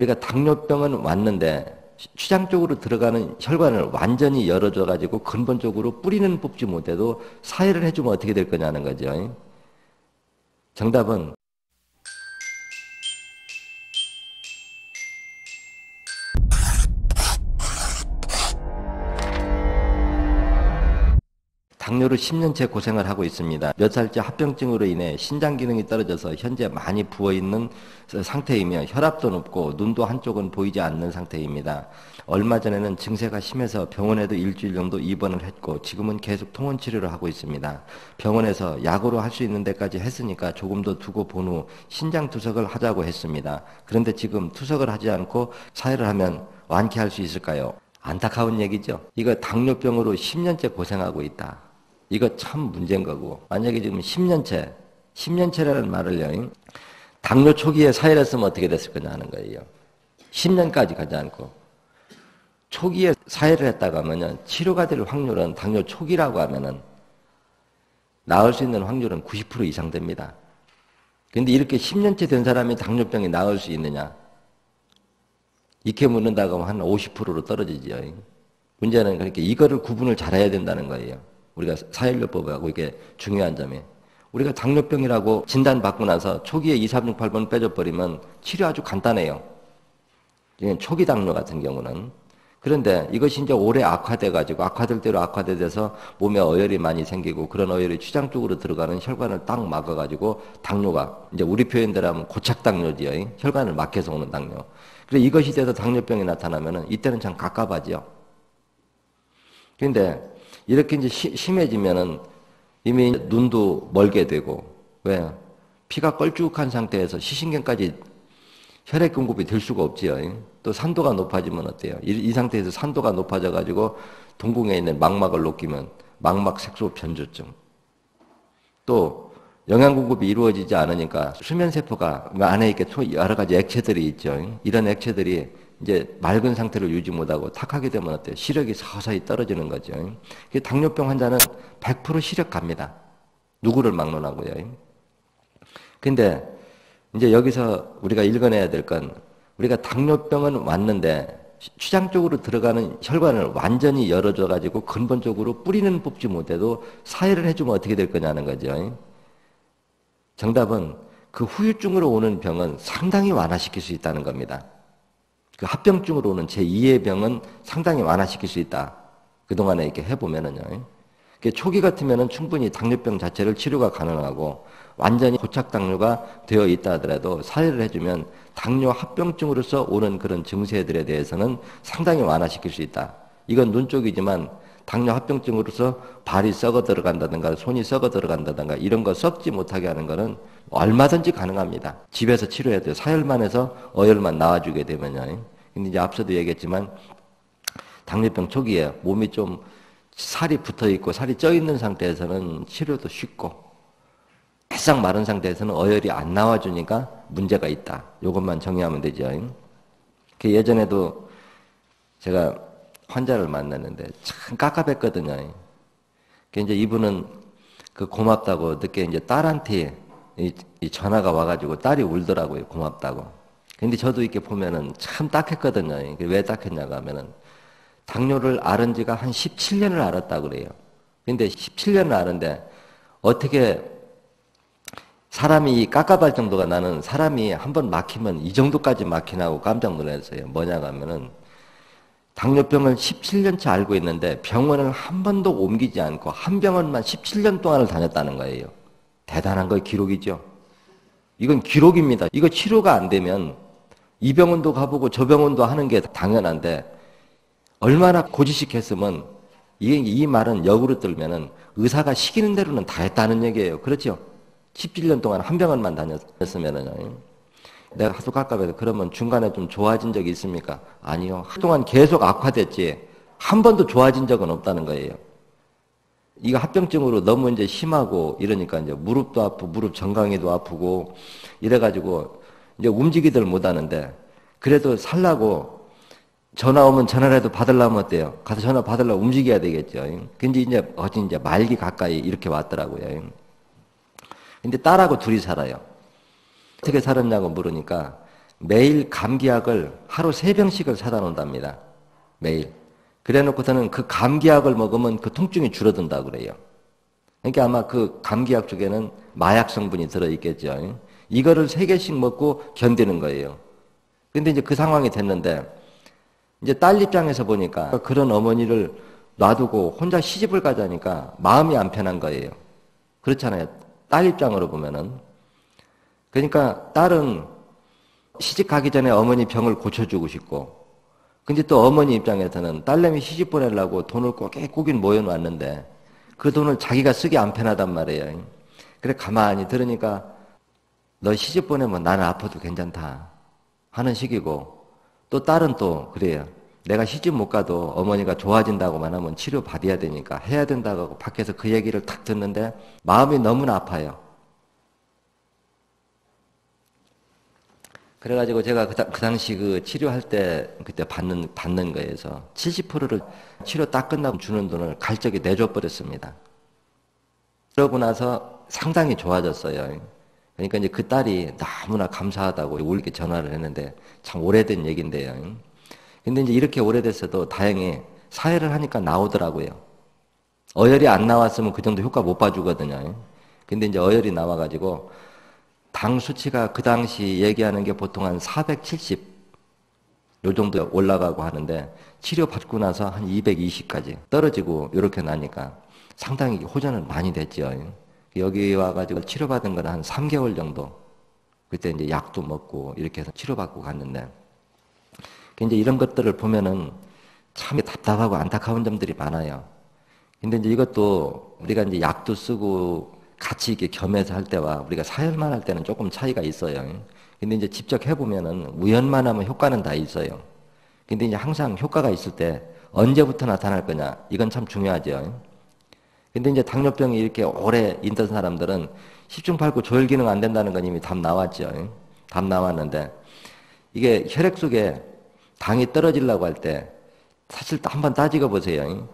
우리가 당뇨병은 왔는데 췌장 쪽으로 들어가는 혈관을 완전히 열어줘가지고 근본적으로 뿌리는 뽑지 못해도 사혈을 해주면 어떻게 될 거냐는 거죠. 정답은 당뇨로 10년째 고생을 하고 있습니다. 몇 살째 합병증으로 인해 신장 기능이 떨어져서 현재 많이 부어있는 상태이며 혈압도 높고 눈도 한쪽은 보이지 않는 상태입니다. 얼마 전에는 증세가 심해서 병원에도 일주일 정도 입원을 했고 지금은 계속 통원치료를 하고 있습니다. 병원에서 약으로 할 수 있는 데까지 했으니까 조금 더 두고 본 후 신장 투석을 하자고 했습니다. 그런데 지금 투석을 하지 않고 사혈을 하면 완쾌할 수 있을까요? 안타까운 얘기죠. 이거 당뇨병으로 10년째 고생하고 있다. 이거 참 문제인 거고, 만약에 지금 10년째라는 말을요, 당뇨 초기에 사혈했으면 어떻게 됐을 거냐 하는 거예요. 10년까지 가지 않고 초기에 사혈을 했다고 하면은 치료가 될 확률은, 당뇨 초기라고 하면은 나을 수 있는 확률은 90% 이상 됩니다. 근데 이렇게 10년째 된 사람이 당뇨병이 나을 수 있느냐? 이렇게 묻는다고 하면 한 50%로 떨어지죠. 문제는 그렇게 이거를 구분을 잘해야 된다는 거예요. 우리가 사혈요법하고 이게 중요한 점이, 우리가 당뇨병이라고 진단받고 나서 초기에 2, 3, 6, 8번 빼줘버리면 치료 아주 간단해요. 초기 당뇨 같은 경우는. 그런데 이것이 이제 오래 악화돼가지고 악화될 대로 악화돼서 몸에 어혈이 많이 생기고, 그런 어혈이 췌장 쪽으로 들어가는 혈관을 딱 막아가지고 당뇨가, 이제 우리 표현대로 하면 고착당뇨지요. 혈관을 막혀서 오는 당뇨. 그래서 이것이 돼서 당뇨병이 나타나면은 이때는 참 갑갑하죠. 그런데 이렇게 이제 심해지면은 이미 눈도 멀게 되고, 왜? 피가 껄쭉한 상태에서 시신경까지 혈액 공급이 될 수가 없지요. 또 산도가 높아지면 어때요? 이 상태에서 산도가 높아져가지고 동공에 있는 망막을 녹이면 망막 색소 변조증. 또 영양 공급이 이루어지지 않으니까 수면 세포가 안에 있게 여러 가지 액체들이 있죠. 이런 액체들이 이제 맑은 상태를 유지 못하고 탁하게 되면 어때요? 시력이 서서히 떨어지는 거죠. 당뇨병 환자는 100% 시력 갑니다. 누구를 막론하고요. 근데 이제 여기서 우리가 읽어내야 될 건, 우리가 당뇨병은 왔는데 췌장 쪽으로 들어가는 혈관을 완전히 열어줘가지고 근본적으로 뿌리는 뽑지 못해도 사혈을 해주면 어떻게 될 거냐는 거죠. 정답은 그 후유증으로 오는 병은 상당히 완화시킬 수 있다는 겁니다. 그 합병증으로 오는 제2의 병은 상당히 완화시킬 수 있다. 그동안에 이렇게 해보면은요. 초기 같으면은 충분히 당뇨병 자체를 치료가 가능하고 완전히 고착당뇨가 되어 있다 하더라도 사혈을 해주면 당뇨 합병증으로서 오는 그런 증세들에 대해서는 상당히 완화시킬 수 있다. 이건 눈 쪽이지만 당뇨 합병증으로서 발이 썩어 들어간다든가 손이 썩어 들어간다든가 이런 거 썩지 못하게 하는 거는 얼마든지 가능합니다. 집에서 치료해야 돼요. 사혈만 해서 어혈만 나와주게 되면요. 근데 이제 앞서도 얘기했지만 당뇨병 초기에 몸이 좀 살이 붙어 있고 살이 쪄 있는 상태에서는 치료도 쉽고, 바싹 마른 상태에서는 어혈이 안 나와주니까 문제가 있다. 이것만 정리하면 되죠. 예전에도 제가 환자를 만났는데 참 깝깝했거든요. 이제 이분은 그 고맙다고 늦게 이제 딸한테 이 전화가 와가지고 딸이 울더라고요. 고맙다고. 근데 저도 이렇게 보면은 참 딱했거든요. 왜 딱했냐고 하면은 당뇨를 앓은 지가 한 17년을 앓았다고 그래요. 근데 17년을 앓은데 어떻게 사람이 깝깝할 정도가, 나는 사람이 한번 막히면 이 정도까지 막히나고 깜짝 놀랐어요. 뭐냐고 하면은 당뇨병을 17년째 앓고 있는데 병원을 한 번도 옮기지 않고 한 병원만 17년 동안을 다녔다는 거예요. 대단한 거의 기록이죠. 이건 기록입니다. 이거 치료가 안 되면 이 병원도 가보고 저 병원도 하는 게 당연한데, 얼마나 고지식했으면, 이 말은 역으로 들면은 의사가 시키는 대로는 다 했다는 얘기예요. 그렇죠? 17년 동안 한 병원만 다녔으면은요. 내가 하도 깝깝해서. 그러면 중간에 좀 좋아진 적이 있습니까? 아니요. 한동안 계속 악화됐지 한 번도 좋아진 적은 없다는 거예요. 이거 합병증으로 너무 이제 심하고 이러니까 이제 무릎도 아프고 무릎 정강이도 아프고 이래가지고 이제 움직이들 못하는데, 그래도 살라고 전화 오면 전화라도 받으려면 어때요? 가서 전화 받으려고 움직여야 되겠죠. 근데 이제 어제 이제 말기 가까이 이렇게 왔더라고요. 근데 딸하고 둘이 살아요. 어떻게 살았냐고 물으니까 매일 감기약을 하루 3병씩을 사다 놓는답니다. 매일. 그래 놓고서는 그 감기약을 먹으면 그 통증이 줄어든다고 그래요. 그러니까 아마 그 감기약 쪽에는 마약 성분이 들어있겠죠. 이거를 3개씩 먹고 견디는 거예요. 근데 이제 그 상황이 됐는데, 이제 딸 입장에서 보니까 그런 어머니를 놔두고 혼자 시집을 가자니까 마음이 안 편한 거예요. 그렇잖아요. 딸 입장으로 보면은. 그러니까 딸은 시집 가기 전에 어머니 병을 고쳐주고 싶고, 근데 또 어머니 입장에서는 딸내미 시집 보내려고 돈을 꼬깃꼬깃 모여놨는데 그 돈을 자기가 쓰기 안 편하단 말이에요. 그래 가만히 들으니까 너 시집 보내면 나는 아파도 괜찮다 하는 식이고, 또 딸은 또 그래요. 내가 시집 못 가도 어머니가 좋아진다고만 하면 치료 받아야 되니까 해야 된다고 하고 밖에서 그 얘기를 탁 듣는데 마음이 너무나 아파요. 그래가지고 제가 그 당시 그 치료할 때 그때 받는 거에서 70%를 치료 딱 끝나고 주는 돈을 갈적이 내줘버렸습니다. 그러고 나서 상당히 좋아졌어요. 그러니까 이제 그 딸이 너무나 감사하다고 올게 전화를 했는데 참 오래된 얘기인데요. 근데 이제 이렇게 오래됐어도 다행히 사혈을 하니까 나오더라고요. 어혈이 안 나왔으면 그 정도 효과 못 봐주거든요. 근데 이제 어혈이 나와가지고 당 수치가 그 당시 얘기하는 게 보통 한 470, 요 정도 올라가고 하는데 치료받고 나서 한 220까지 떨어지고 이렇게 나니까 상당히 호전은 많이 됐죠. 여기 와가지고 치료받은 건 한 3개월 정도. 그때 이제 약도 먹고 이렇게 해서 치료받고 갔는데, 이제 이런 것들을 보면은 참 답답하고 안타까운 점들이 많아요. 근데 이제 이것도 우리가 이제 약도 쓰고 같이 이렇게 겸해서 할 때와 우리가 사혈만 할 때는 조금 차이가 있어요. 근데 이제 직접 해보면은 우연만 하면 효과는 다 있어요. 근데 이제 항상 효과가 있을 때 언제부터 나타날 거냐, 이건 참 중요하죠. 근데 이제 당뇨병이 이렇게 오래 있던 사람들은 10중 8구 조혈 기능 안 된다는 건 이미 답 나왔죠. 답 나왔는데 이게 혈액 속에 당이 떨어지려고 할 때 사실 한번 따지고 보세요.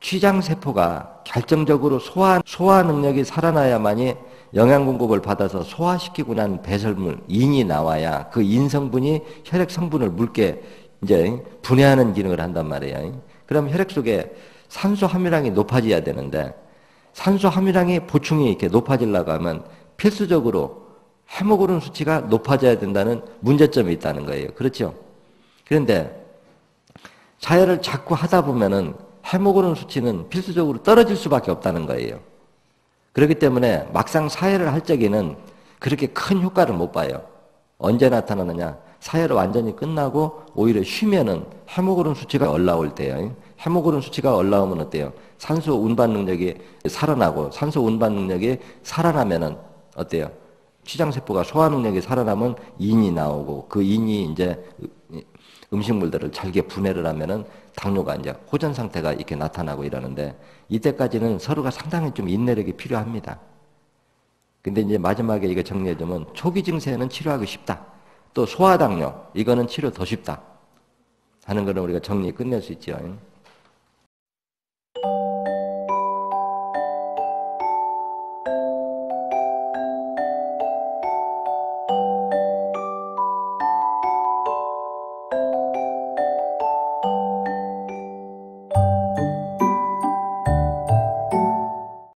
취장세포가 결정적으로 소화 능력이 살아나야만이 영양 공급을 받아서 소화시키고 난 배설물, 인이 나와야 그 인 성분이 혈액 성분을 묽게 이제 분해하는 기능을 한단 말이에요. 그럼 혈액 속에 산소 함유량이 높아져야 되는데 산소 함유량이 보충이 이렇게 높아지려고 하면 필수적으로 헤모글로빈 수치가 높아져야 된다는 문제점이 있다는 거예요. 그렇죠? 그런데 사혈을 자꾸 하다 보면은 헤모글로빈 수치는 필수적으로 떨어질 수밖에 없다는 거예요. 그렇기 때문에 막상 사혈을 할 적에는 그렇게 큰 효과를 못 봐요. 언제 나타나느냐? 사혈을 완전히 끝나고 오히려 쉬면은 헤모글로빈 수치가 올라올 때예요. 헤모글로빈 수치가 올라오면 어때요? 산소 운반 능력이 살아나고 산소 운반 능력이 살아나면은 어때요? 취장세포가 소화 능력이 살아나면 인이 나오고 그 인이 이제 음식물들을 잘게 분해를 하면은 당뇨가 이제 호전 상태가 이렇게 나타나고 이러는데 이때까지는 서로가 상당히 좀 인내력이 필요합니다. 근데 이제 마지막에 이거 정리해주면 초기 증세는 치료하기 쉽다. 또 소화당뇨 이거는 치료 더 쉽다. 하는 거는 우리가 정리 끝낼 수 있죠.